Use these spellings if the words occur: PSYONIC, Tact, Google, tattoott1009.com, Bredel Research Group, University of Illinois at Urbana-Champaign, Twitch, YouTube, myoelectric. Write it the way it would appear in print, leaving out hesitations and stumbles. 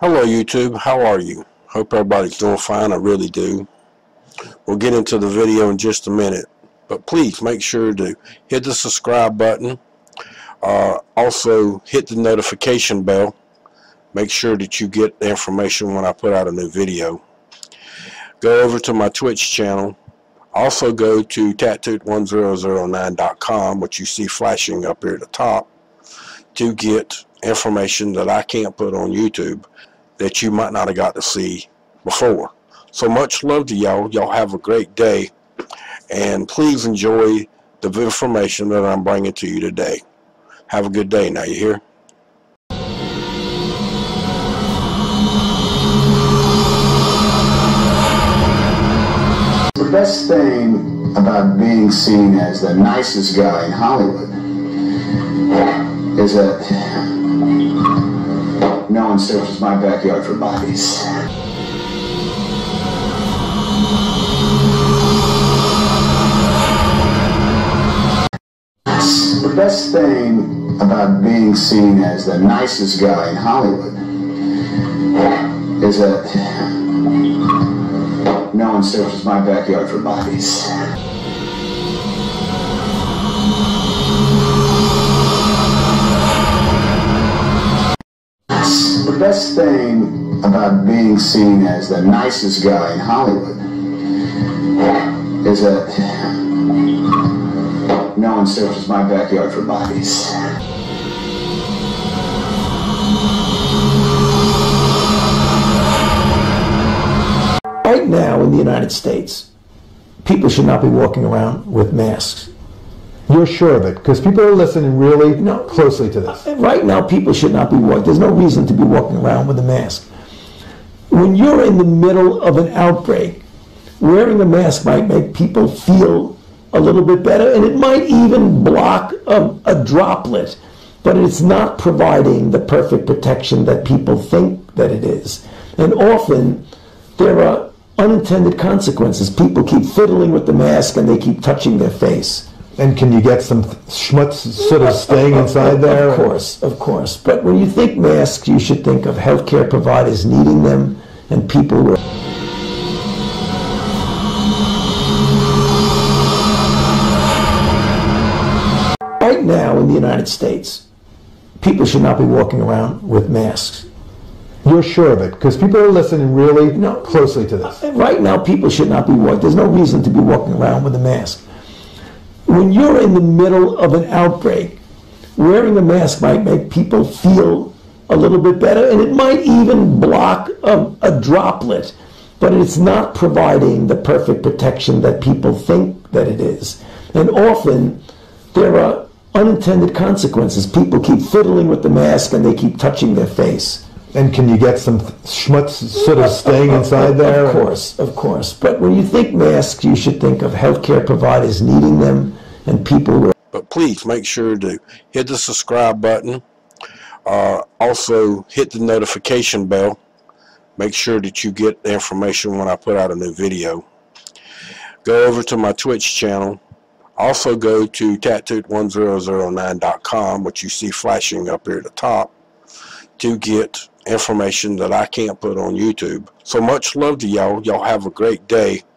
Hello YouTube, how are you? Hope everybody's doing fine, I really do. We'll get into the video in just a minute, but please make sure to hit the subscribe button. Also hit the notification bell. Make sure that you get the information when I put out a new video. Go over to my Twitch channel. Also go to tattoott1009.com, which you see flashing up here at the top, to get information that I can't put on YouTube that you might not have got to see before. So much love to y'all. Y'all have a great day, and please enjoy the information that I'm bringing to you today. Have a good day. Now you hear? The best thing about being seen as the nicest guy in Hollywood is that no one searches my backyard for bodies. The best thing about being seen as the nicest guy in Hollywood is that no one searches my backyard for bodies. The best thing about being seen as the nicest guy in Hollywood is that no one searches my backyard for bodies. Right now in the United States, people should not be walking around with masks. You're sure of it? Because people are listening really closely to this. Right now, people should not be walking. There's no reason to be walking around with a mask. When you're in the middle of an outbreak, wearing a mask might make people feel a little bit better, and it might even block a droplet. But it's not providing the perfect protection that people think that it is. And often, there are unintended consequences. People keep fiddling with the mask, and they keep touching their face. And can you get some schmutz sort of staying inside there? Of course, of course. But when you think masks, you should think of healthcare providers needing them and people were. Right now in the United States, people should not be walking around with masks. You're sure of it? Because people are listening really closely to this. Right now, people should not be walking. There's no reason to be walking around with a mask. When you're in the middle of an outbreak, wearing a mask might make people feel a little bit better, and it might even block a droplet. But it's not providing the perfect protection that people think that it is. And often, there are unintended consequences. People keep fiddling with the mask, and they keep touching their face. And can you get some schmutz sort of staying inside there? Of course, of course. But when you think masks, you should think of healthcare providers needing them and people were. But please make sure to hit the subscribe button. Also hit the notification bell. Make sure that you get the information when I put out a new video. Go over to my Twitch channel. Also go to tattoott1009.com, which you see flashing up here at the top, to get information that I can't put on YouTube. So much love to y'all. Y'all have a great day,